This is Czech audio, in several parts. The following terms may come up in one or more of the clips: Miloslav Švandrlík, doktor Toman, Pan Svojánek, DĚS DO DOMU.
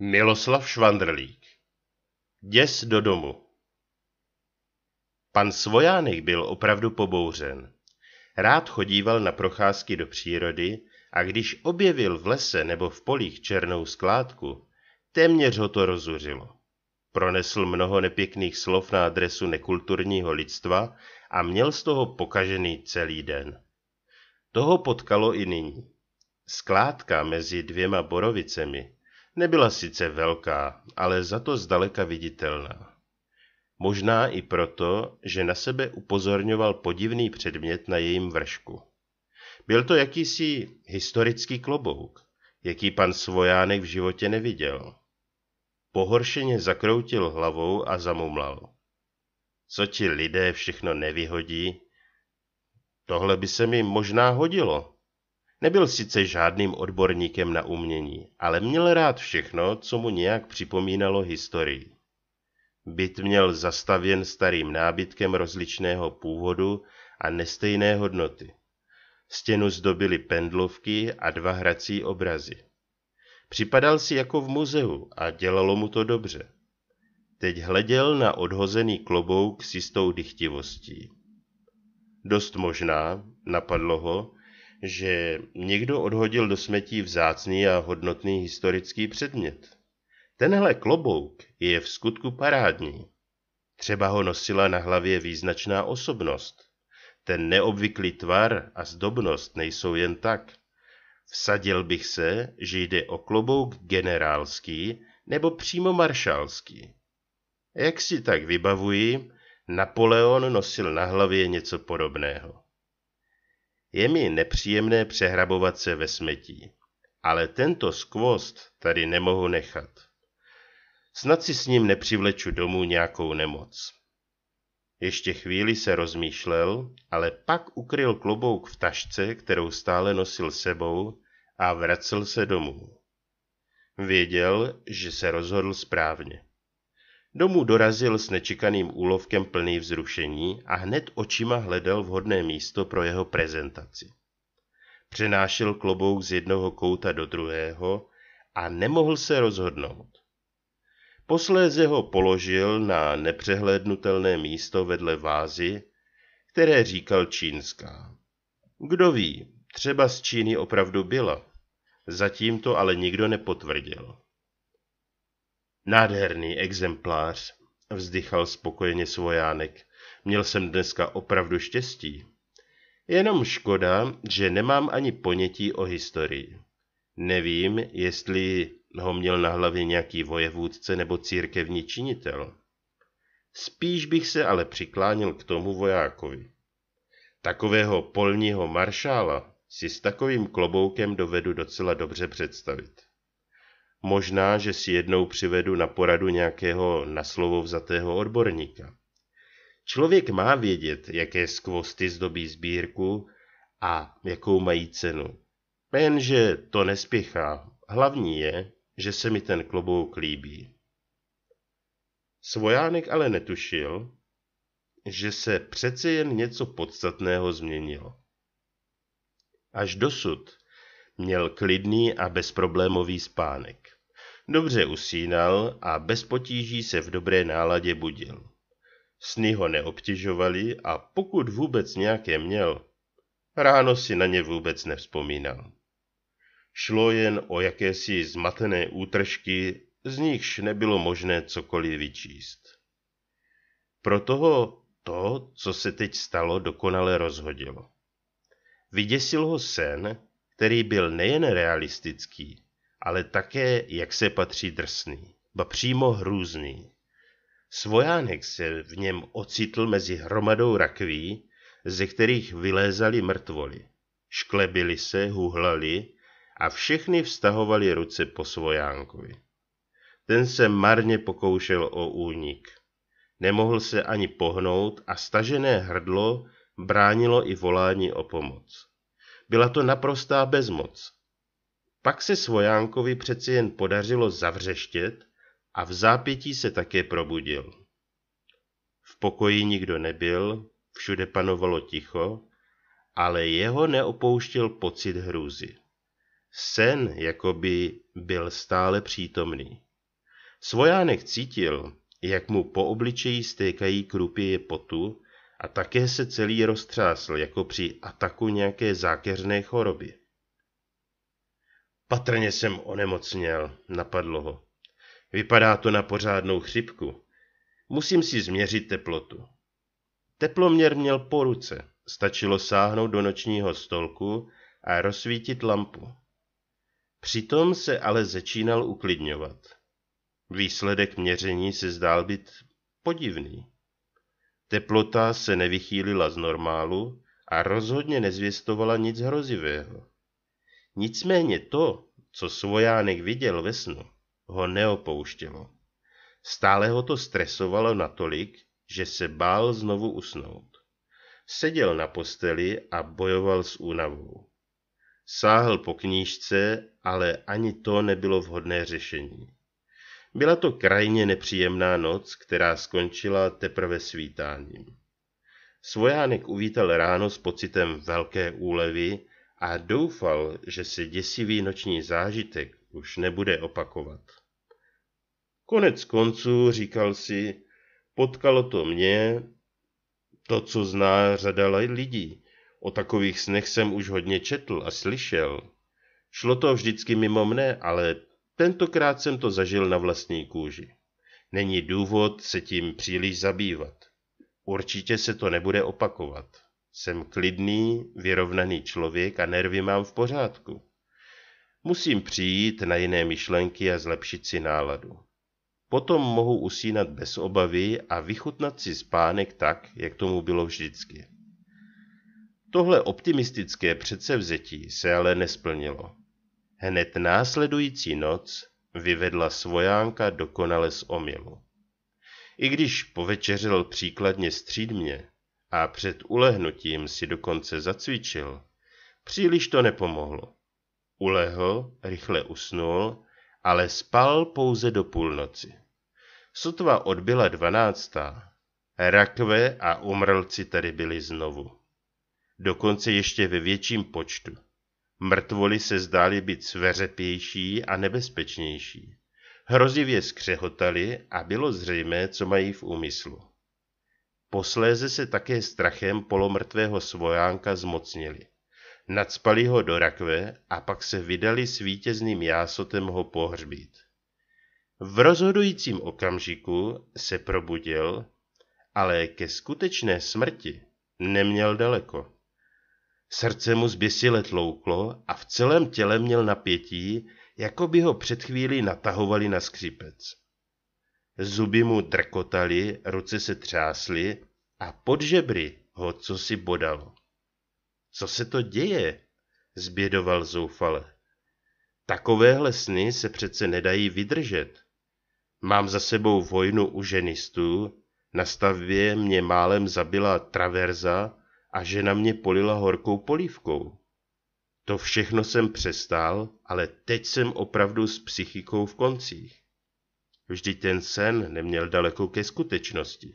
Miloslav Švandrlík. Děs do domu. Pan Svojánek byl opravdu pobouřen. Rád chodíval na procházky do přírody a když objevil v lese nebo v polích černou skládku, téměř ho to rozuřilo. Pronesl mnoho nepěkných slov na adresu nekulturního lidstva a měl z toho pokažený celý den. Toho potkalo i nyní. Skládka mezi dvěma borovicemi nebyla sice velká, ale za to zdaleka viditelná. Možná i proto, že na sebe upozorňoval podivný předmět na jejím vršku. Byl to jakýsi historický klobouk, jaký pan Svojánek v životě neviděl. Pohoršeně zakroutil hlavou a zamumlal. Co ti lidé všechno nevyhodí? Tohle by se mi možná hodilo. Nebyl sice žádným odborníkem na umění, ale měl rád všechno, co mu nějak připomínalo historii. Byt měl zastavěn starým nábytkem rozličného původu a nestejné hodnoty. Stěnu zdobily pendlovky a dva hrací obrazy. Připadal si jako v muzeu a dělalo mu to dobře. Teď hleděl na odhozený klobouk s jistou dychtivostí. Dost možná, napadlo ho, že někdo odhodil do smetí vzácný a hodnotný historický předmět. Tenhle klobouk je v skutku parádní. Třeba ho nosila na hlavě význačná osobnost. Ten neobvyklý tvar a zdobnost nejsou jen tak. Vsadil bych se, že jde o klobouk generálský nebo přímo maršálský. Jak si tak vybavuji, Napoleon nosil na hlavě něco podobného. Je mi nepříjemné přehrabovat se ve smetí, ale tento skvost tady nemohu nechat. Snad si s ním nepřivleču domů nějakou nemoc. Ještě chvíli se rozmýšlel, ale pak ukryl klobouk v tašce, kterou stále nosil sebou, a vracel se domů. Věděl, že se rozhodl správně. Domů dorazil s nečekaným úlovkem plný vzrušení a hned očima hledal vhodné místo pro jeho prezentaci. Přenášel klobouk z jednoho kouta do druhého a nemohl se rozhodnout. Posléze ho položil na nepřehlédnutelné místo vedle vázy, které říkal čínská. Kdo ví, třeba z Číny opravdu byla. Zatím to ale nikdo nepotvrdil. Nádherný exemplář, vzdychal spokojeně Svojánek. Měl jsem dneska opravdu štěstí. Jenom škoda, že nemám ani ponětí o historii. Nevím, jestli ho měl na hlavě nějaký vojevůdce nebo církevní činitel. Spíš bych se ale přiklánil k tomu vojákovi. Takového polního maršála si s takovým kloboukem dovedu docela dobře představit. Možná, že si jednou přivedu na poradu nějakého na slovo vzatého odborníka. Člověk má vědět, jaké skvosty zdobí sbírku a jakou mají cenu. Jenže to nespěchá. Hlavní je, že se mi ten klobouk líbí. Svojánek ale netušil, že se přece jen něco podstatného změnilo. Až dosud měl klidný a bezproblémový spánek. Dobře usínal a bez potíží se v dobré náladě budil. Sny ho neobtěžovaly a pokud vůbec nějaké měl, ráno si na ně vůbec nevzpomínal. Šlo jen o jakési zmatené útržky, z nichž nebylo možné cokoliv vyčíst. Proto ho to, co se teď stalo, dokonale rozhodilo. Vyděsil ho sen, který byl nejen realistický, ale také, jak se patří, drsný, ba přímo hrůzný. Svojánek se v něm ocitl mezi hromadou rakví, ze kterých vylézaly mrtvoly. Šklebili se, huhlali a všechny vztahovali ruce po Svojánkovi. Ten se marně pokoušel o únik. Nemohl se ani pohnout a stažené hrdlo bránilo i volání o pomoc. Byla to naprostá bezmoc. Pak se Svojánkovi přeci jen podařilo zavřeštět a v zápětí se také probudil. V pokoji nikdo nebyl, všude panovalo ticho, ale jeho neopouštěl pocit hrůzy. Sen jakoby byl stále přítomný. Svojánek cítil, jak mu po obličeji stékají krupěje potu a také se celý roztřásl jako při ataku nějaké zákeřné choroby. Patrně jsem onemocněl, napadlo ho. Vypadá to na pořádnou chřipku. Musím si změřit teplotu. Teploměr měl po ruce, stačilo sáhnout do nočního stolku a rozsvítit lampu. Přitom se ale začínal uklidňovat. Výsledek měření se zdál být podivný. Teplota se nevychýlila z normálu a rozhodně nezvěstovala nic hrozivého. Nicméně to, co Svojánek viděl ve snu, ho neopouštělo. Stále ho to stresovalo natolik, že se bál znovu usnout. Seděl na posteli a bojoval s únavou. Sáhl po knížce, ale ani to nebylo vhodné řešení. Byla to krajně nepříjemná noc, která skončila teprve svítáním. Svojánek uvítal ráno s pocitem velké úlevy a doufal, že se děsivý noční zážitek už nebude opakovat. Konec konců, říkal si, potkalo to mě, to, co zná řada lidí. O takových snech jsem už hodně četl a slyšel. Šlo to vždycky mimo mne, ale tentokrát jsem to zažil na vlastní kůži. Není důvod se tím příliš zabývat. Určitě se to nebude opakovat. Jsem klidný, vyrovnaný člověk a nervy mám v pořádku. Musím přijít na jiné myšlenky a zlepšit si náladu. Potom mohu usínat bez obavy a vychutnat si spánek tak, jak tomu bylo vždycky. Tohle optimistické předsevzetí se ale nesplnilo. Hned následující noc vyvedla Svojánka dokonale z omylu. I když povečeřel příkladně střídmě a před ulehnutím si dokonce zacvičil, příliš to nepomohlo. Ulehl, rychle usnul, ale spal pouze do půlnoci. Sotva odbyla 12. Rakve a umrlci tady byli znovu. Dokonce ještě ve větším počtu. Mrtvoly se zdály být sveřepější a nebezpečnější. Hrozivě skřehotali a bylo zřejmé, co mají v úmyslu. Posléze se také strachem polomrtvého Svojánka zmocnili. Nacpali ho do rakve a pak se vydali s vítězným jásotem ho pohřbít. V rozhodujícím okamžiku se probudil, ale ke skutečné smrti neměl daleko. Srdce mu zběsile tlouklo a v celém těle měl napětí, jako by ho před chvílí natahovali na skřípec. Zuby mu drkotaly, ruce se třásly a pod žebry ho cosi bodalo. Co se to děje? Zbědoval zoufale. Takovéhle sny se přece nedají vydržet. Mám za sebou vojnu u ženistů, na stavbě mě málem zabila traverza a žena mě polila horkou polívkou. To všechno jsem přestál, ale teď jsem opravdu s psychikou v koncích. Vždyť ten sen neměl daleko ke skutečnosti.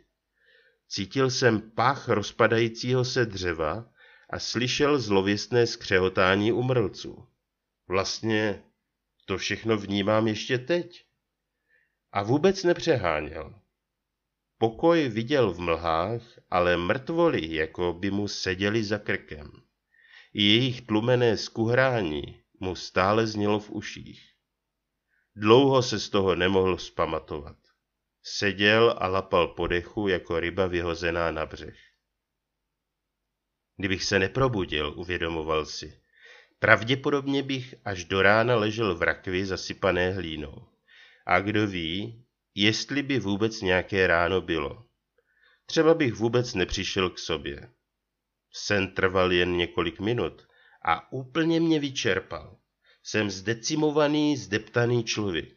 Cítil jsem pach rozpadajícího se dřeva a slyšel zlověstné skřehotání umrlců. Vlastně to všechno vnímám ještě teď. A vůbec nepřeháněl. Pokoj viděl v mlhách, ale mrtvoli, jako by mu seděli za krkem. Jejich tlumené skuhrání mu stále znělo v uších. Dlouho se z toho nemohl vzpamatovat. Seděl a lapal po dechu jako ryba vyhozená na břeh. Kdybych se neprobudil, uvědomoval si, pravděpodobně bych až do rána ležel v rakvi zasypané hlínou. A kdo ví, jestli by vůbec nějaké ráno bylo. Třeba bych vůbec nepřišel k sobě. Sen trval jen několik minut a úplně mě vyčerpal. Jsem zdecimovaný, zdeptaný člověk.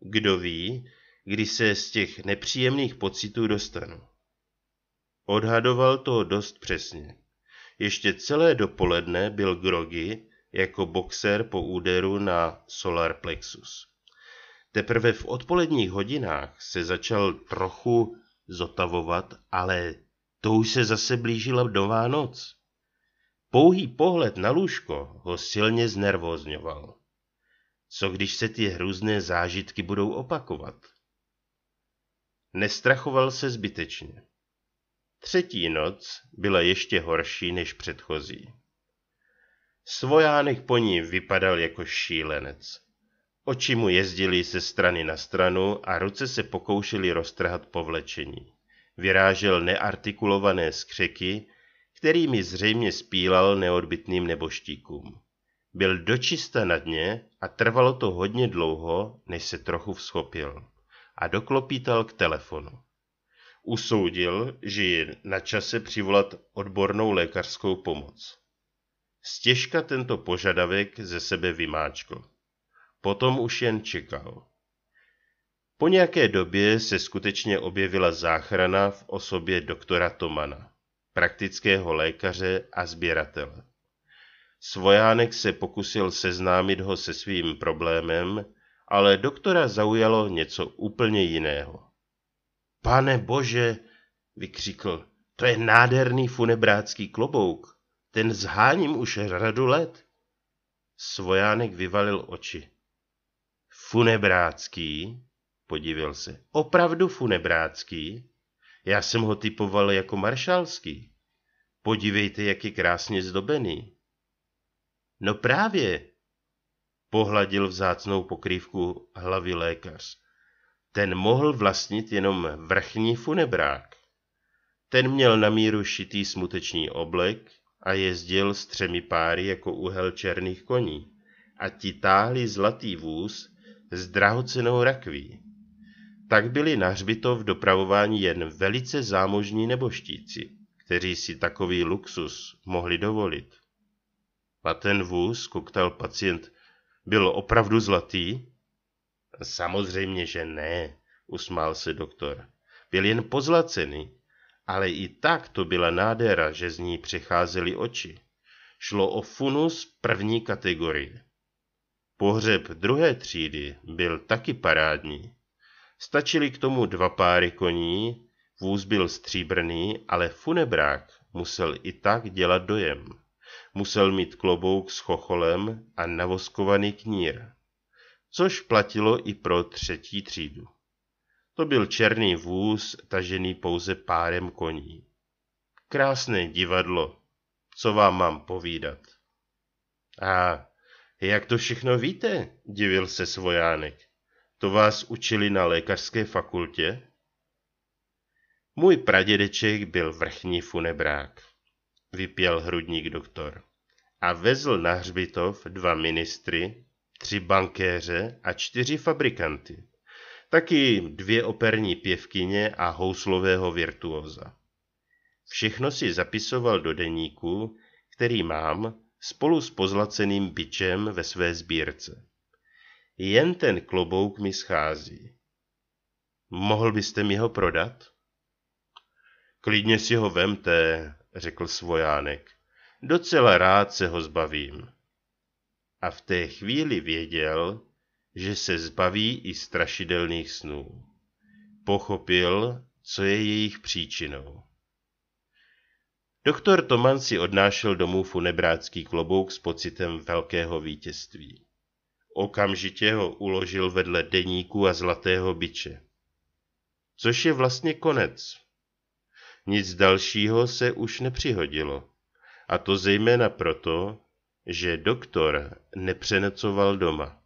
Kdo ví, kdy se z těch nepříjemných pocitů dostanu. Odhadoval to dost přesně. Ještě celé dopoledne byl grogy jako boxer po úderu na solar plexus. Teprve v odpoledních hodinách se začal trochu zotavovat, ale to už se zase blížila nová noc. Pouhý pohled na lůžko ho silně znervózňoval. Co když se ty hrůzné zážitky budou opakovat? Nestrachoval se zbytečně. Třetí noc byla ještě horší než předchozí. Svojánek po ní vypadal jako šílenec. Oči mu jezdily ze strany na stranu a ruce se pokoušely roztrhat povlečení. Vyrážel neartikulované skřeky, kterými zřejmě spílal neodbitným neboštíkům. Byl dočista na dně a trvalo to hodně dlouho, než se trochu vzchopil a doklopítal k telefonu. Usoudil, že je na čase přivolat odbornou lékařskou pomoc. Stěžka tento požadavek ze sebe vymáčkl. Potom už jen čekal. Po nějaké době se skutečně objevila záchrana v osobě doktora Tomana, praktického lékaře a sběratele. Svojánek se pokusil seznámit ho se svým problémem, ale doktora zaujalo něco úplně jiného. Pane bože, vykřikl, to je nádherný funebrácký klobouk, ten zháním už řadu let. Svojánek vyvalil oči. Funebrácký? Podíval se. Opravdu funebrácký? Já jsem ho typoval jako maršalský. Podívejte, jak je krásně zdobený. No právě, pohladil vzácnou pokrývku hlavy lékař. Ten mohl vlastnit jenom vrchní funebrák. Ten měl na míru šitý smuteční oblek a jezdil s 3 páry jako úhel černých koní a ti táhli zlatý vůz s drahocenou rakví. Tak byli na hřbitov dopravováni jen velice zámožní neboštíci, kteří si takový luxus mohli dovolit. A ten vůz, koktal pacient, byl opravdu zlatý? Samozřejmě, že ne, usmál se doktor. Byl jen pozlacený, ale i tak to byla nádhera, že z ní přecházely oči. Šlo o funus první kategorie. Pohřeb druhé třídy byl taky parádní. Stačily k tomu 2 páry koní, vůz byl stříbrný, ale funebrák musel i tak dělat dojem. Musel mít klobouk s chocholem a navoskovaný knír, což platilo i pro třetí třídu. To byl černý vůz, tažený pouze párem koní. Krásné divadlo, co vám mám povídat. A jak to všechno víte, divil se Svojánek. To vás učili na lékařské fakultě? Můj pradědeček byl vrchní funebrák, vypěl hrudník doktor, a vezl na hřbitov 2 ministry, 3 bankéře a 4 fabrikanty, taky 2 operní pěvkyně a houslového virtuóza. Všechno si zapisoval do deníku, který mám spolu s pozlaceným bičem ve své sbírce. Jen ten klobouk mi schází. Mohl byste mi ho prodat? Klidně si ho vemte, řekl Svojánek. Docela rád se ho zbavím. A v té chvíli věděl, že se zbaví i strašidelných snů. Pochopil, co je jejich příčinou. Doktor Toman si odnášel domů funebrácký klobouk s pocitem velkého vítězství. Okamžitě ho uložil vedle deníku a zlatého biče. Což je vlastně konec. Nic dalšího se už nepřihodilo. A to zejména proto, že doktor nepřenocoval doma.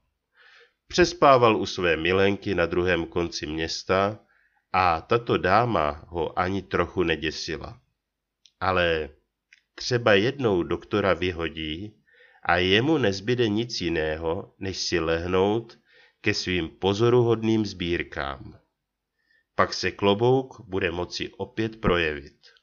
Přespával u své milenky na druhém konci města a tato dáma ho ani trochu neděsila. Ale třeba jednou doktora vyhodí a jemu nezbyde nic jiného, než si lehnout ke svým pozoruhodným sbírkám. Pak se klobouk bude moci opět projevit.